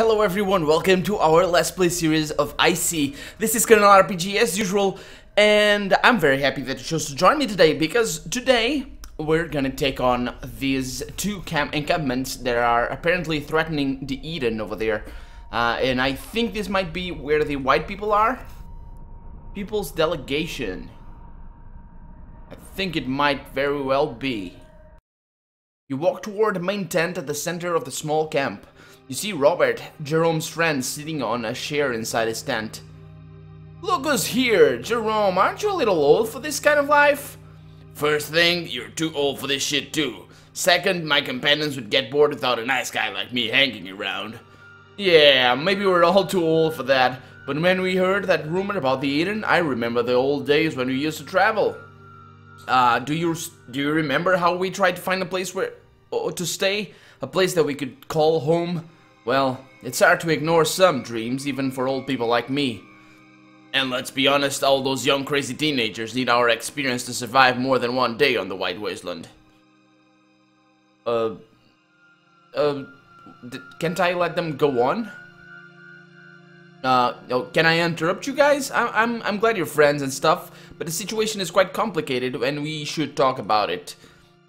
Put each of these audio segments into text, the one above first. Hello everyone, welcome to our Let's Play series of ICY. This is Colonel RPG as usual, and I'm very happy that you chose to join me today, because today we're gonna take on these two encampments that are apparently threatening the Eden over there. And I think this might be where the white people are. People's delegation. I think it might very well be. You walk toward the main tent at the center of the small camp. You see Robert, Jerome's friend, sitting on a chair inside his tent. Look who's here! Jerome, aren't you a little old for this kind of life? First thing, you're too old for this shit too. Second, my companions would get bored without a nice guy like me hanging around. Yeah, maybe we're all too old for that, but when we heard that rumor about the Eden, I remember the old days when we used to travel. Do you remember how we tried to find a place where to stay? A place that we could call home? Well, it's hard to ignore some dreams, even for old people like me. And let's be honest, all those young crazy teenagers need our experience to survive more than one day on the White Wasteland. Can't I let them go on? Can I interrupt you guys? I'm glad you're friends and stuff, but the situation is quite complicated and we should talk about it.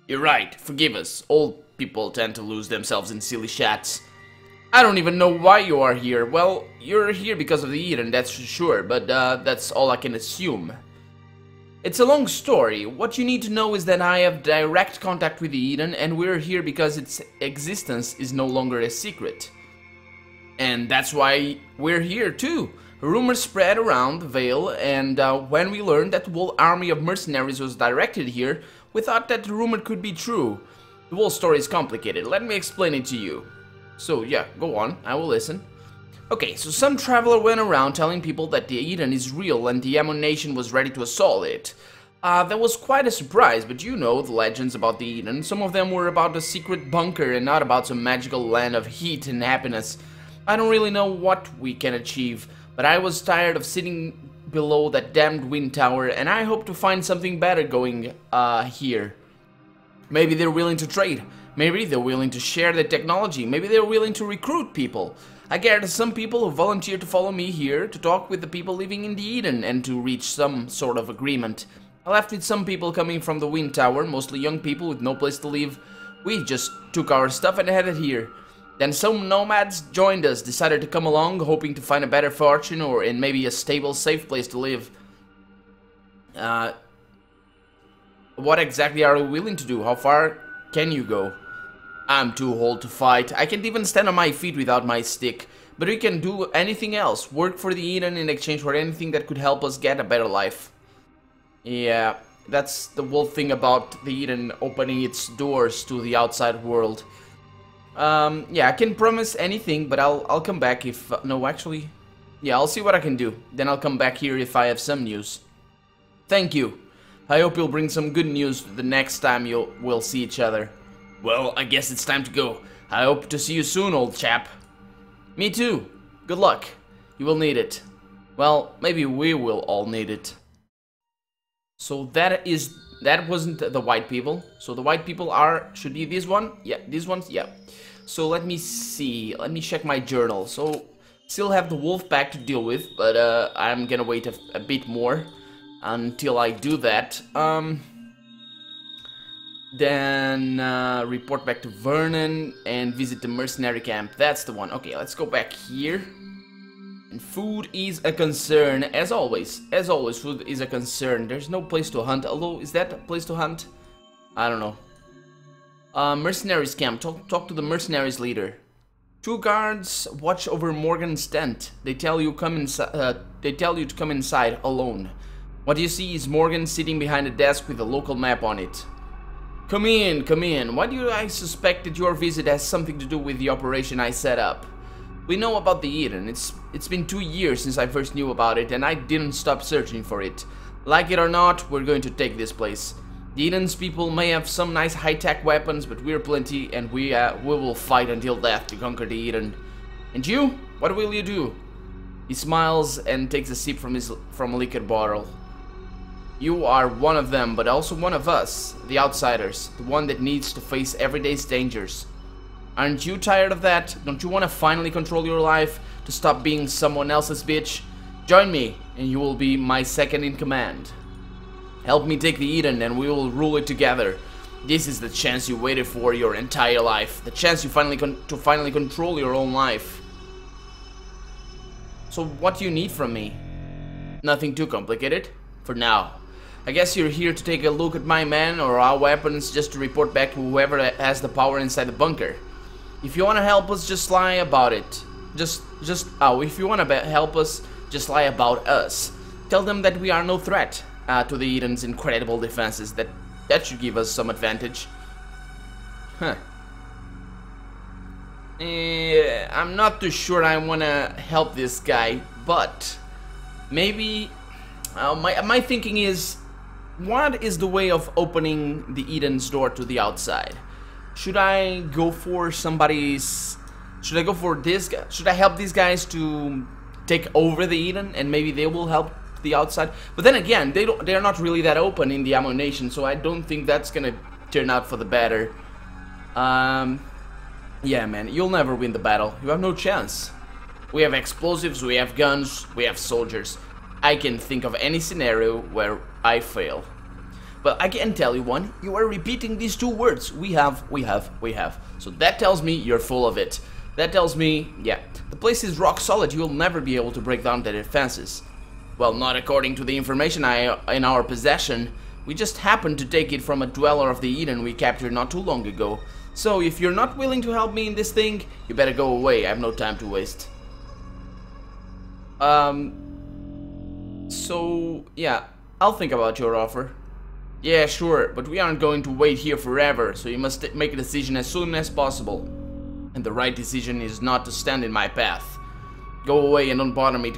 You're right, forgive us. Old people tend to lose themselves in silly chats. I don't even know why you are here. Well, you're here because of the Eden, that's for sure, but that's all I can assume. It's a long story. What you need to know is that I have direct contact with the Eden, and we're here because its existence is no longer a secret. And that's why we're here too. Rumors spread around Vale, and when we learned that the whole army of mercenaries was directed here, we thought that the rumor could be true. The whole story is complicated. Let me explain it to you. So yeah, go on, I will listen. Okay, so some traveler went around telling people that the Eden is real and the Ammon Nation was ready to assault it. That was quite a surprise, but you know the legends about the Eden. Some of them were about a secret bunker and not about some magical land of heat and happiness. I don't really know what we can achieve, but I was tired of sitting below that damned Wind Tower and I hope to find something better going here. Maybe they're willing to trade. Maybe they're willing to share their technology, maybe they're willing to recruit people. I gathered some people who volunteered to follow me here to talk with the people living in the Eden and to reach some sort of agreement. I left with some people coming from the Wind Tower, mostly young people with no place to live. We just took our stuff and headed here. Then some nomads joined us, decided to come along, hoping to find a better fortune or in maybe a stable, safe place to live. What exactly are you willing to do? How far can you go? I'm too old to fight. I can't even stand on my feet without my stick. But we can do anything else. Work for the Eden in exchange for anything that could help us get a better life. Yeah, that's the whole thing about the Eden opening its doors to the outside world. Yeah, I can't promise anything, but I'll come back if... no, actually... yeah, I'll see what I can do. Then I'll come back here if I have some news. Thank you. I hope you'll bring some good news the next time we'll see each other. Well, I guess it's time to go. I hope to see you soon, old chap. Me too. Good luck. You will need it. Well, maybe we will all need it. So that wasn't the white people. So the white people should be this one. Yeah, these ones, yeah. So let me see. Let me check my journal. So still have the wolf pack to deal with, but I'm gonna wait a bit more. Until I do that, then report back to Vernon and visit the mercenary camp. That's the one. Okay, let's go back here. And food is a concern, as always. As always, food is a concern. There's no place to hunt. Although, is that a place to hunt? I don't know. Mercenaries camp. Talk to the mercenaries leader. Two guards watch over Morgan's tent. They tell you to come inside alone. What you see is Morgan sitting behind a desk with a local map on it. Come in, come in. Why do I suspect that your visit has something to do with the operation I set up? We know about the Eden. It's been 2 years since I first knew about it and I didn't stop searching for it. Like it or not, we're going to take this place. The Eden's people may have some nice high-tech weapons, but we're plenty and we will fight until death to conquer the Eden. And you? What will you do? He smiles and takes a sip from a liquor bottle. You are one of them, but also one of us, the outsiders, the one that needs to face everyday's dangers. Aren't you tired of that? Don't you want to finally control your life? To stop being someone else's bitch? Join me, and you will be my second in command. Help me take the Eden, and we will rule it together. This is the chance you waited for your entire life. The chance you finally control your own life. So what do you need from me? Nothing too complicated, for now. I guess you're here to take a look at my men or our weapons, just to report back to whoever has the power inside the bunker. If you want to help us, just lie about it. If you want to help us, just lie about us. Tell them that we are no threat to the Eden's incredible defenses. That should give us some advantage. Huh. I'm not too sure I want to help this guy, but maybe my thinking is, what is the way of opening the Eden's door to the outside? Should I go for somebody's? Should I go for this guy? Should I help these guys to take over the Eden, and maybe they will help the outside? But then again, they're not really that open in the Ammon Nation, so I don't think that's gonna turn out for the better. Yeah, man, you'll never win the battle. You have no chance. We have explosives, we have guns, we have soldiers. I can think of any scenario where I fail. But I can tell you one. You are repeating these two words. We have. So that tells me you're full of it. That tells me, yeah, the place is rock solid. You'll never be able to break down their defenses. Well, not according to the information in our possession. We just happened to take it from a dweller of the Eden we captured not too long ago. So, if you're not willing to help me in this thing, you better go away. I have no time to waste. So, yeah, I'll think about your offer. Yeah, sure, but we aren't going to wait here forever, so you must make a decision as soon as possible. And the right decision is not to stand in my path. Go away and don't bother me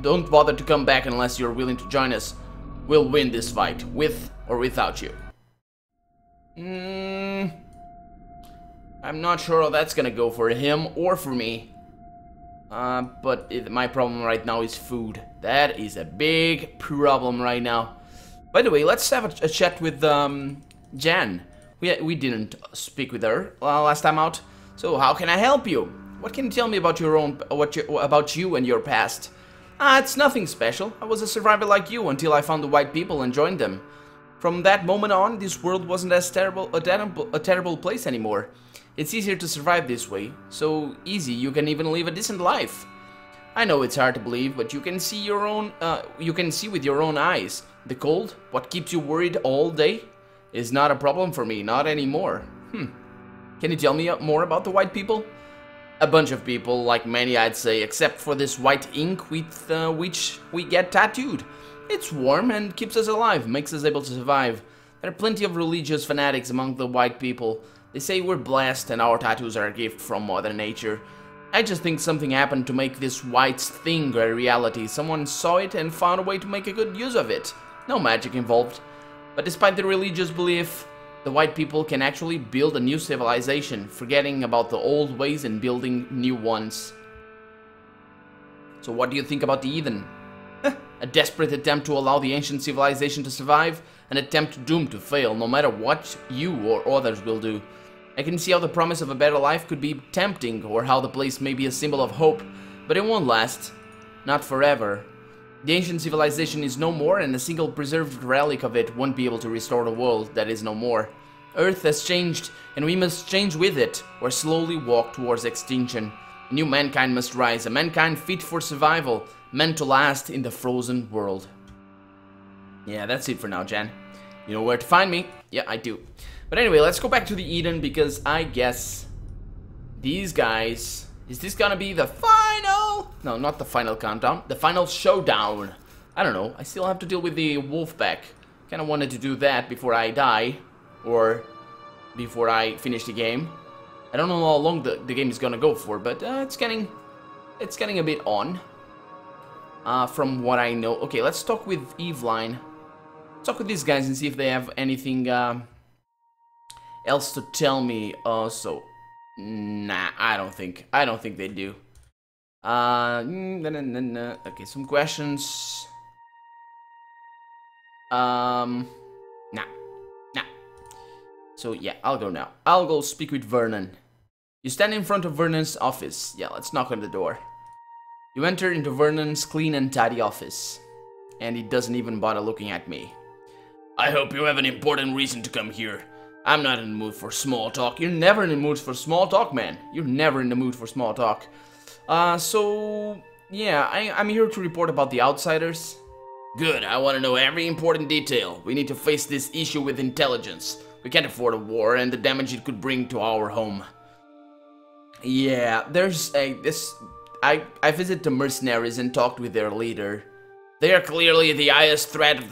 don't bother to come back unless you're willing to join us. We'll win this fight, with or without you. I'm not sure how that's gonna go for him or for me. But my problem right now is food. That is a big problem right now. By the way, let's have a chat with Jan. We didn't speak with her last time out. So how can I help you? What can you tell me about about you and your past? It's nothing special. I was a survivor like you until I found the white people and joined them. From that moment on, this world wasn't as terrible place anymore. It's easier to survive this way, so easy you can even live a decent life. I know it's hard to believe, but you can see with your own eyes. The cold, what keeps you worried all day, is not a problem for me, not anymore. Can you tell me more about the white people? A bunch of people, like many I'd say, except for this white ink with which we get tattooed. It's warm and keeps us alive, makes us able to survive. There are plenty of religious fanatics among the white people. They say we're blessed and our tattoos are a gift from Mother Nature. I just think something happened to make this white thing a reality. Someone saw it and found a way to make a good use of it. No magic involved. But despite the religious belief, the white people can actually build a new civilization, forgetting about the old ways and building new ones. So what do you think about the Eden? A desperate attempt to allow the ancient civilization to survive, an attempt doomed to fail, no matter what you or others will do. I can see how the promise of a better life could be tempting, or how the place may be a symbol of hope, but it won't last. Not forever. The ancient civilization is no more, and a single preserved relic of it won't be able to restore the world that is no more. Earth has changed, and we must change with it, or slowly walk towards extinction. A new mankind must rise, a mankind fit for survival, meant to last in the frozen world. Yeah, that's it for now, Jan. You know where to find me. Yeah, I do. But anyway, let's go back to the Eden, because I guess these guys... Is this gonna be the final? No, not the final countdown. The final showdown. I don't know. I still have to deal with the wolf pack. Kinda wanted to do that before I die. Or before I finish the game. I don't know how long the game is gonna go for, but it's getting a bit on. From what I know. Okay, let's talk with Eveline. Talk with these guys and see if they have anything else to tell me. Also, nah, I don't think they do. Okay, some questions. Nah. So yeah, I'll go now. I'll go speak with Vernon. You stand in front of Vernon's office. Yeah, let's knock on the door. You enter into Vernon's clean and tidy office. And he doesn't even bother looking at me. I hope you have an important reason to come here. I'm not in the mood for small talk. You're never in the mood for small talk, man. You're never in the mood for small talk. Yeah, I'm here to report about the outsiders. Good, I want to know every important detail. We need to face this issue with intelligence. We can't afford a war and the damage it could bring to our home. Yeah, there's a... I visited the mercenaries and talked with their leader. They are clearly the highest threat to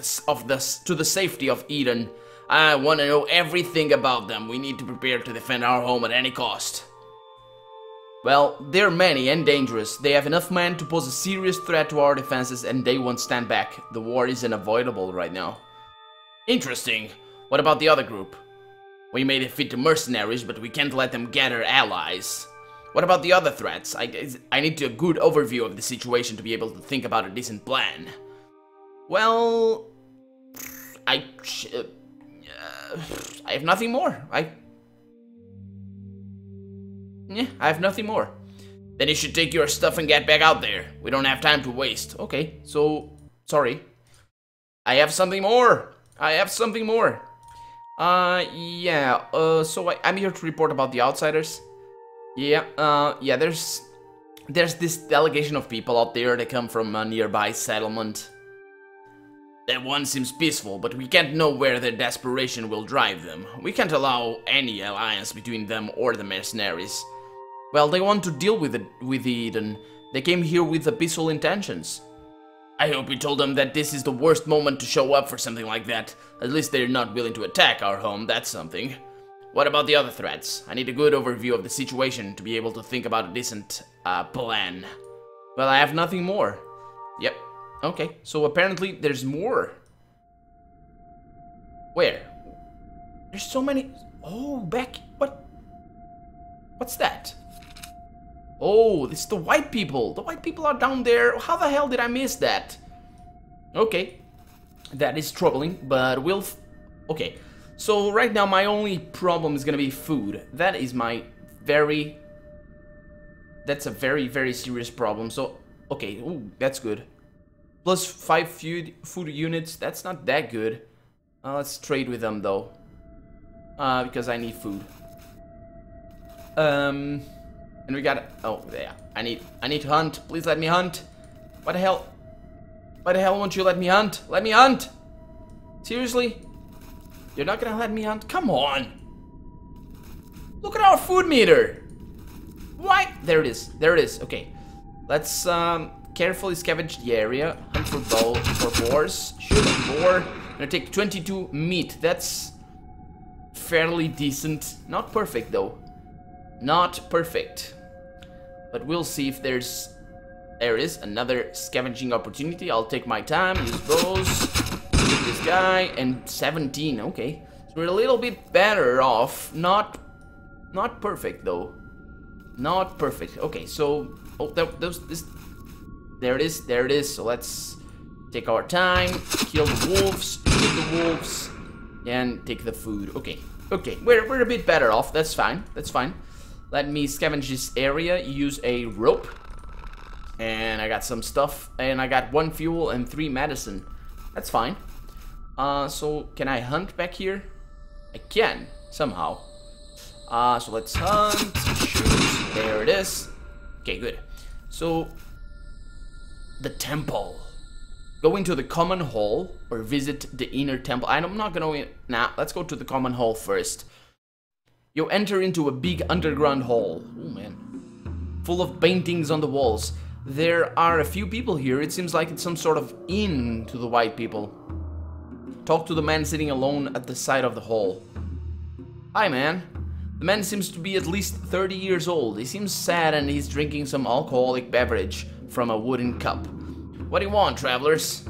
the safety of Eden. I want to know everything about them. We need to prepare to defend our home at any cost. Well, they're many and dangerous. They have enough men to pose a serious threat to our defenses and they won't stand back. The war is unavoidable right now. Interesting. What about the other group? We may defeat the mercenaries, but we can't let them gather allies. What about the other threats? I need a good overview of the situation to be able to think about a decent plan. Well... I have nothing more. I have nothing more. Then you should take your stuff and get back out there. We don't have time to waste. Okay, so... Sorry. I have something more! I have something more! I'm here to report about the outsiders. Yeah, there's this delegation of people out there that come from a nearby settlement. That one seems peaceful, but we can't know where their desperation will drive them. We can't allow any alliance between them or the mercenaries. Well, they want to deal with Eden. They came here with the peaceful intentions. I hope you told them that this is the worst moment to show up for something like that. At least they're not willing to attack our home, that's something. What about the other threats? I need a good overview of the situation to be able to think about a decent plan. Well, I have nothing more. Yep. Okay, so apparently there's more. Where? There's so many... Oh, back... What? What's that? Oh, it's the white people. The white people are down there. How the hell did I miss that? Okay. That is troubling, but we'll... Okay, so right now my only problem is gonna be food. That is my very... That's a very, very serious problem, so... Okay, ooh, that's good. Plus 5 food units, that's not that good. Let's trade with them though. Because I need food. And we got... Oh, yeah. I need to hunt. Please let me hunt. What the hell? Why the hell won't you let me hunt? Let me hunt! Seriously? You're not gonna let me hunt? Come on! Look at our food meter! Why? There it is. There it is. Okay. Let's, carefully scavenge the area. Hunt for boars. Shoot boar. I'm gonna take 22 meat. That's fairly decent. Not perfect though. Not perfect. But we'll see if there's... There is another scavenging opportunity. I'll take my time. Use bows. Shoot this guy. And 17. Okay. So we're a little bit better off. Not perfect though. Not perfect. Okay, so... Oh, this... There it is, there it is. So let's take our time, kill the wolves, shoot the wolves, and take the food. Okay, okay, we're a bit better off. That's fine, that's fine. Let me scavenge this area, use a rope. And I got some stuff, and I got 1 fuel and 3 medicine. That's fine. So can I hunt back here? I can, somehow. So let's hunt, shoot, there it is. Okay, good. So... The temple. Go into the common hall or visit the inner temple. I'm not gonna... Nah, let's go to the common hall first. You enter into a big underground hall. Oh man. Full of paintings on the walls. There are a few people here. It seems like it's some sort of inn to the white people. Talk to the man sitting alone at the side of the hall. Hi man. The man seems to be at least 30 years old. He seems sad and he's drinking some alcoholic beverage from a wooden cup. What do you want, travelers?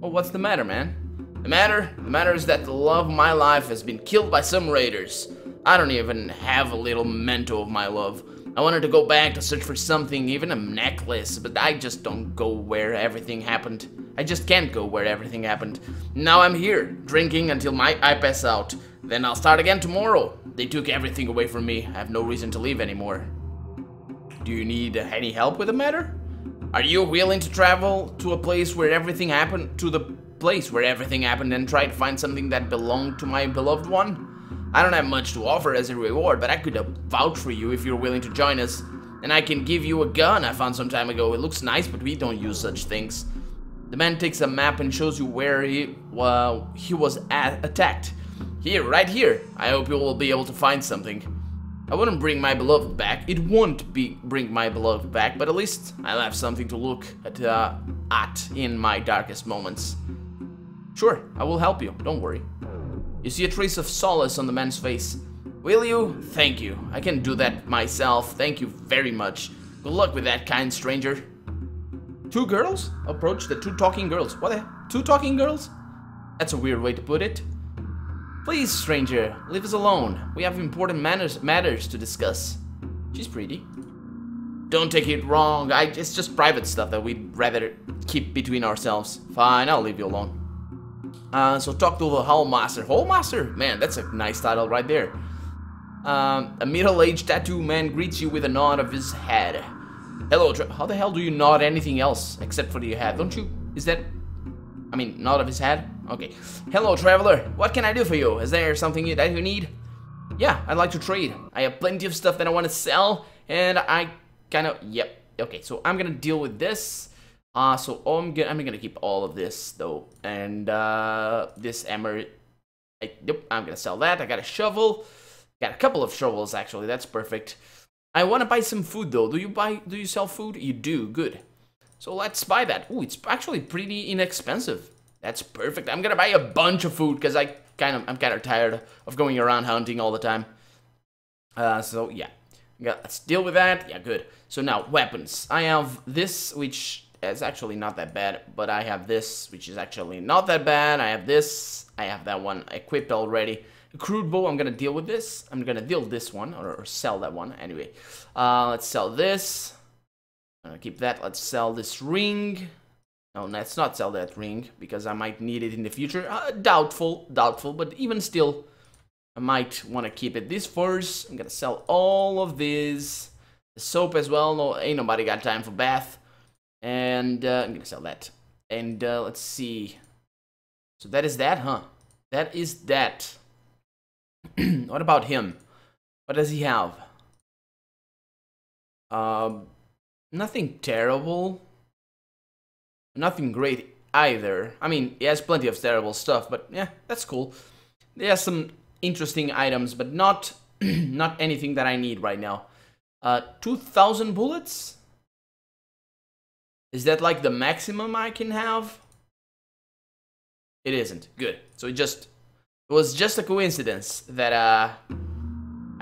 Oh, what's the matter, man? The matter is that the love of my life has been killed by some raiders. I don't even have a little memento of my love. I wanted to go back to search for something, even a necklace, but I just don't go where everything happened. I just can't go where everything happened. Now I'm here, drinking until I pass out. Then I'll start again tomorrow. They took everything away from me. I have no reason to leave anymore. Do you need any help with the matter? Are you willing to travel to a place where everything happened, to the place where everything happened, and try to find something that belonged to my beloved one? I don't have much to offer as a reward, but I could vouch for you if you're willing to join us. And I can give you a gun I found some time ago. It looks nice, but we don't use such things. The man takes a map and shows you where he was attacked. Here, right here. I hope you will be able to find something. I wouldn't bring my beloved back. It won't bring my beloved back, but at least I'll have something to look at in my darkest moments. Sure, I will help you. Don't worry. You see a trace of solace on the man's face. Will you? Thank you. I can do that myself. Thank you very much. Good luck with that, kind stranger. Two girls? Approach the two talking girls. What the? Two talking girls? That's a weird way to put it. Please, stranger, leave us alone. We have important matters to discuss. She's pretty. Don't take it wrong. It's just private stuff that we'd rather keep between ourselves. Fine, I'll leave you alone. So talk to the Hall Master. Hall Master? Man, that's a nice title right there. A middle-aged tattoo man greets you with a nod of his head. Hello, how the hell do you nod anything else except for your head? Don't you? Is that... I mean, nod of his head? Okay. Hello, traveler. What can I do for you? Is there something that you need? Yeah, I'd like to trade. I have plenty of stuff that I want to sell, and I kind of... Yep. Okay, so I'm gonna deal with this. So I'm gonna keep all of this, though. And, this hammer... Nope, I'm gonna sell that. I got a shovel. Got a couple of shovels, actually. That's perfect. I want to buy some food, though. Do you sell food? You do. Good. So let's buy that. Ooh, it's actually pretty inexpensive. That's perfect. I'm gonna buy a bunch of food, because I'm kind of tired of going around hunting all the time. So, yeah. Let's deal with that. Yeah, good. So now, weapons. I have this, which is actually not that bad, but I have this, which is actually not that bad. I have this. I have that one equipped already. Crude bow, I'm gonna deal with this. I'm gonna deal this one, or sell that one, anyway. Let's sell this. Keep that. Let's sell this ring. No, let's not sell that ring, because I might need it in the future. Doubtful, but even still, I might want to keep it. This first, I'm gonna sell all of this. The soap as well, no, ain't nobody got time for bath. And, I'm gonna sell that. And, let's see. So that is that, huh? That is that. What about him? What does he have? Nothing terrible. Nothing great either. I mean, he has plenty of terrible stuff, but yeah, that's cool. He has some interesting items, but not anything that I need right now. 2,000 bullets? Is that like the maximum I can have? It isn't. Good. So it just... It was just a coincidence that I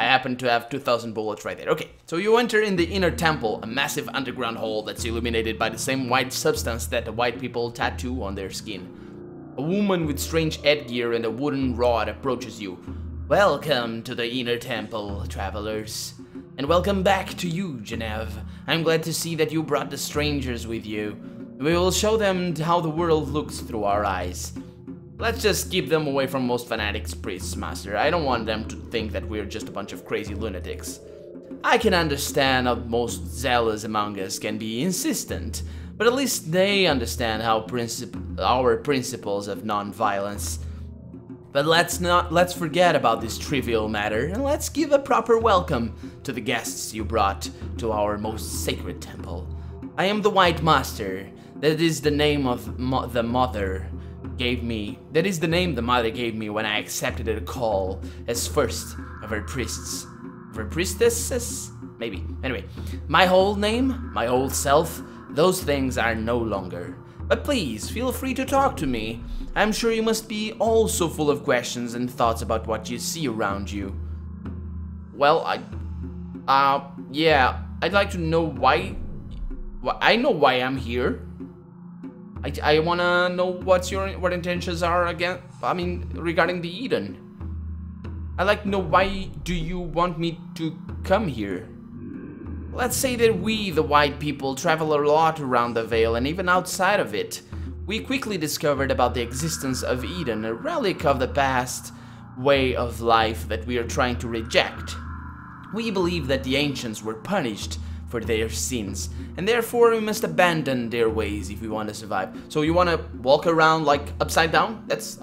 happened to have 2,000 bullets right there. Okay, so you enter in the inner temple, a massive underground hall that's illuminated by the same white substance that the white people tattoo on their skin. A woman with strange headgear and a wooden rod approaches you. Welcome to the inner temple, travelers. And welcome back to you, Geneve. I'm glad to see that you brought the strangers with you. We will show them how the world looks through our eyes. Let's just keep them away from most fanatics, priests, master. I don't want them to think that we're just a bunch of crazy lunatics. I can understand how most zealous among us can be insistent, but at least they understand how our principles of non-violence. But let's forget about this trivial matter, and let's give a proper welcome to the guests you brought to our most sacred temple. I am the White Master. That is the name of the Mother. Gave me. That is the name the mother gave me when I accepted her call as first of her priests. Of her priestesses? Maybe. Anyway, my whole name, my old self, those things are no longer. But please, feel free to talk to me. I'm sure you must be also full of questions and thoughts about what you see around you. Well, yeah, I'd like to know why I know why I'm here. I wanna know what intentions are again. I mean, regarding the Eden. I'd like to know why do you want me to come here? Let's say that we, the white people, travel a lot around the Vale and even outside of it. We quickly discovered about the existence of Eden, a relic of the past, way of life that we are trying to reject. We believe that the ancients were punished for their sins, and therefore we must abandon their ways if we want to survive. So you want to walk around like upside down? That's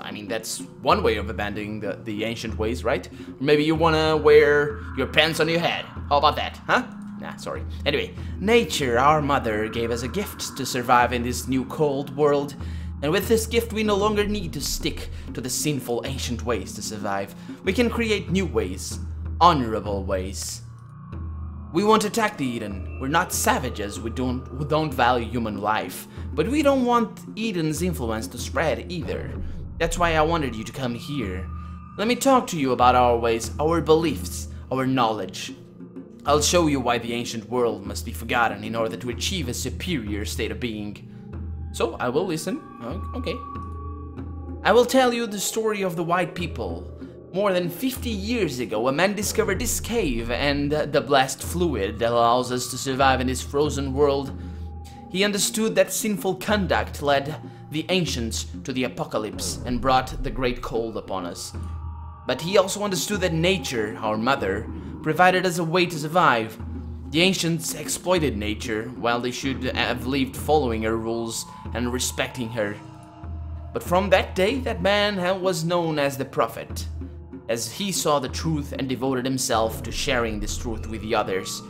one way of abandoning the ancient ways, right? Or maybe you want to wear your pants on your head. How about that, huh? Nah, sorry. Anyway, nature, our mother, gave us a gift to survive in this new cold world. And with this gift, we no longer need to stick to the sinful ancient ways to survive. We can create new ways, honorable ways. We won't attack the Eden. We're not savages, we don't value human life. But we don't want Eden's influence to spread either. That's why I wanted you to come here. Let me talk to you about our ways, our beliefs, our knowledge. I'll show you why the ancient world must be forgotten in order to achieve a superior state of being. So, I will listen. Okay. I will tell you the story of the white people. More than 50 years ago, a man discovered this cave and the blessed fluid that allows us to survive in this frozen world. He understood that sinful conduct led the ancients to the apocalypse and brought the great cold upon us. But he also understood that nature, our mother, provided us a way to survive. The ancients exploited nature, while they should have lived following her rules and respecting her. But from that day, that man was known as the Prophet, as he saw the truth and devoted himself to sharing this truth with the others.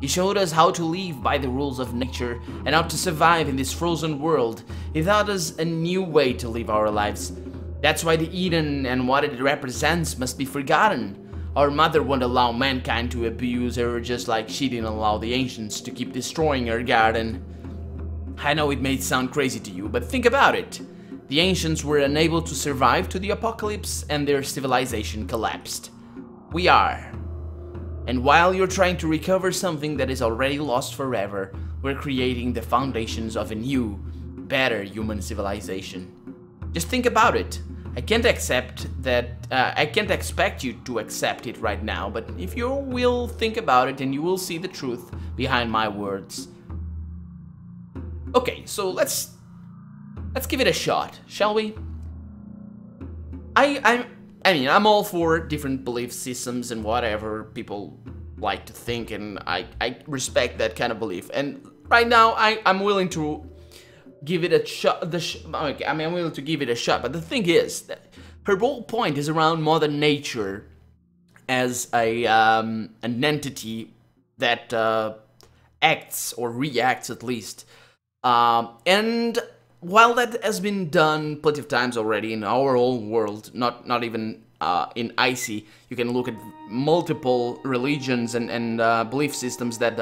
He showed us how to live by the rules of nature and how to survive in this frozen world. He taught us a new way to live our lives. That's why the Eden and what it represents must be forgotten. Our mother won't allow mankind to abuse her, just like she didn't allow the ancients to keep destroying her garden. I know it may sound crazy to you, but think about it. The ancients were unable to survive to the apocalypse and their civilization collapsed. We are. And while you're trying to recover something that is already lost forever, we're creating the foundations of a new, better human civilization. Just think about it. I can't expect you to accept it right now, but if you will think about it, and you will see the truth behind my words. Okay, so let's give it a shot, shall we? I'm all for different belief systems and whatever people like to think, and I respect that kind of belief. And right now, I'm willing to give it a shot. I'm willing to give it a shot, but the thing is that her whole point is around Mother Nature as an entity that acts or reacts, at least. And while that has been done plenty of times already in our own world, not even in ICY, you can look at multiple religions and belief systems that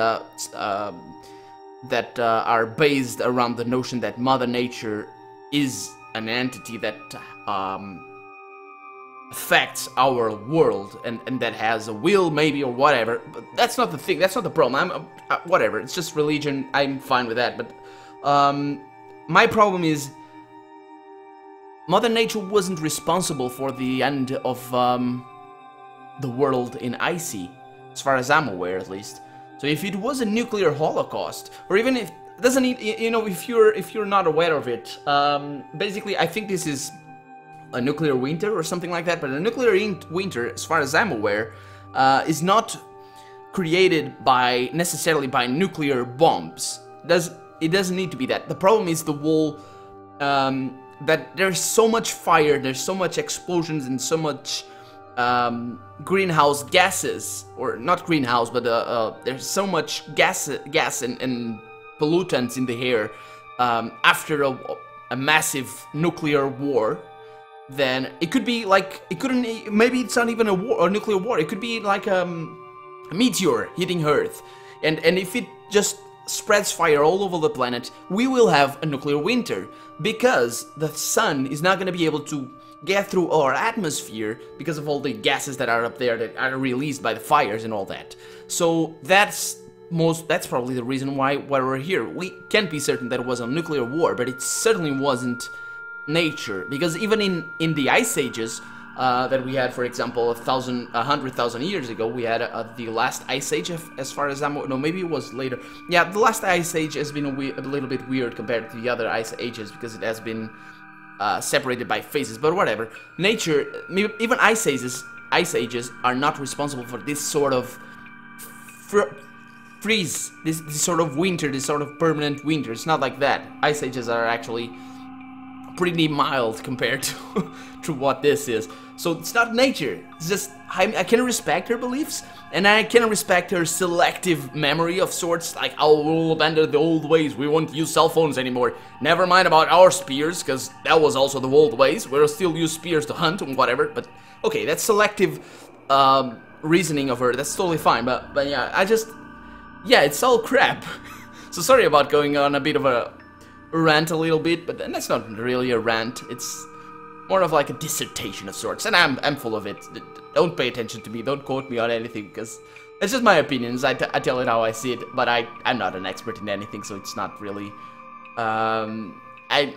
that are based around the notion that Mother Nature is an entity that affects our world and that has a will, maybe, or whatever. But that's not the thing, that's not the problem. Whatever, it's just religion, I'm fine with that. But my problem is Mother Nature wasn't responsible for the end of the world in ICY, as far as I'm aware, at least. So if it was a nuclear holocaust, or even if doesn't it, you know, if you're not aware of it, basically I think this is a nuclear winter or something like that. But a nuclear winter, as far as I'm aware, is not created by necessarily by nuclear bombs. It doesn't need to be that. The problem is the wall that there's so much fire, there's so much explosions, and so much greenhouse gases, or not greenhouse, but there's so much gas and pollutants in the air after a massive nuclear war. Then it could be like, it couldn't, maybe it's not even a war, a nuclear war, it could be like a meteor hitting Earth, and if it just spreads fire all over the planet, we will have a nuclear winter, because the sun is not going to be able to get through our atmosphere because of all the gases that are up there that are released by the fires and all that. So that's probably the reason why we're here. We can't be certain that it was a nuclear war, but it certainly wasn't nature, because even in the ice ages that we had, for example, 100,000 years ago, we had the last ice age, as far as I'm aware. No, maybe it was later. Yeah, the last ice age has been a little bit weird compared to the other ice ages, because it has been separated by phases, but whatever. Nature, even ice ages are not responsible for this sort of freeze, this sort of winter, this sort of permanent winter. It's not like that. Ice ages are actually pretty mild compared to, to what this is. So it's not nature. It's just, I can respect her beliefs, and I can respect her selective memory of sorts, like, oh, we'll abandon the old ways, we won't use cell phones anymore. Never mind about our spears, because that was also the old ways, we'll still use spears to hunt and whatever, but okay, that's selective reasoning of her, that's totally fine, but yeah, I just, yeah, it's all crap. So sorry about going on a bit of a rant a little bit, but that's not really a rant, it's more of like a dissertation of sorts, and I'm full of it. Don't pay attention to me, don't quote me on anything, because it's just my opinions, I tell it how I see it, but I'm not an expert in anything, so it's not really, I'm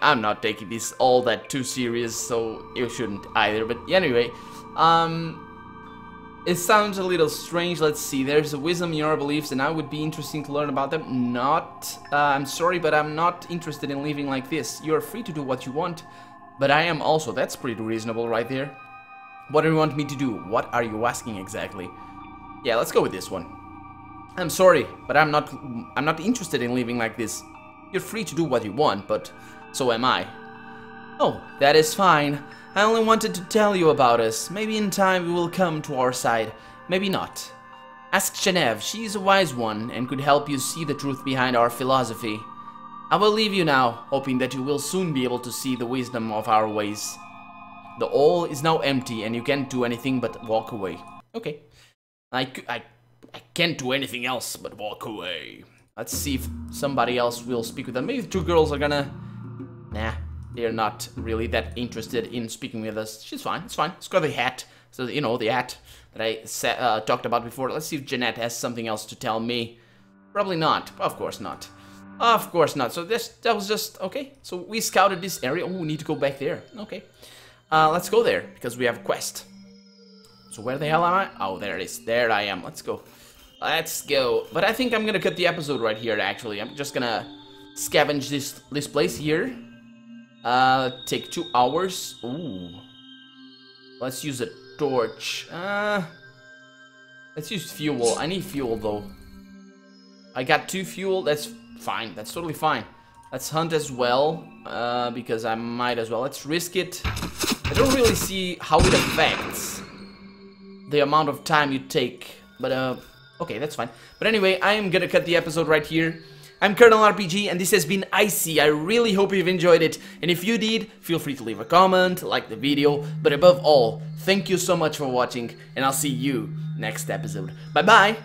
not taking this all that too serious, so you shouldn't either, but anyway, it sounds a little strange. Let's see, there's a wisdom in your beliefs, and I would be interesting to learn about them. Not, I'm sorry, but I'm not interested in living like this. You're free to do what you want, but I am also. That's pretty reasonable right there. What do you want me to do? What are you asking exactly? Yeah, let's go with this one. I'm sorry, but I'm not interested in living like this. You're free to do what you want, but so am I. Oh, that is fine. I only wanted to tell you about us. Maybe in time we will come to our side. Maybe not. Ask Genev. She is a wise one and could help you see the truth behind our philosophy. I will leave you now, hoping that you will soon be able to see the wisdom of our ways. The hall is now empty and you can't do anything but walk away. Okay. I can't do anything else but walk away. Let's see if somebody else will speak with them. Maybe the two girls are gonna... Nah. They're not really that interested in speaking with us. She's fine, it's fine. She's got the hat. So, you know, the hat that I talked about before. Let's see if Jeanette has something else to tell me. Probably not. Of course not. Of course not. So that was just... Okay, so we scouted this area. Oh, we need to go back there. Okay. Let's go there, because we have a quest. So where the hell am I? Oh, there it is. There I am. Let's go. Let's go. But I think I'm gonna cut the episode right here, actually. I'm just gonna scavenge this place here. Take 2 hours. Ooh. Let's use a torch. Let's use fuel. I need fuel, though. I got 2 fuel. That's fine. That's totally fine. Let's hunt as well, because I might as well. Let's risk it. I don't really see how it affects the amount of time you take, but, okay, that's fine. But anyway, I am gonna cut the episode right here. I'm Colonel RPG, and this has been ICY. I really hope you've enjoyed it, and if you did, feel free to leave a comment, like the video, but above all, thank you so much for watching, and I'll see you next episode. Bye-bye!